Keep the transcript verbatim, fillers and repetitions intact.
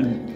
Amen.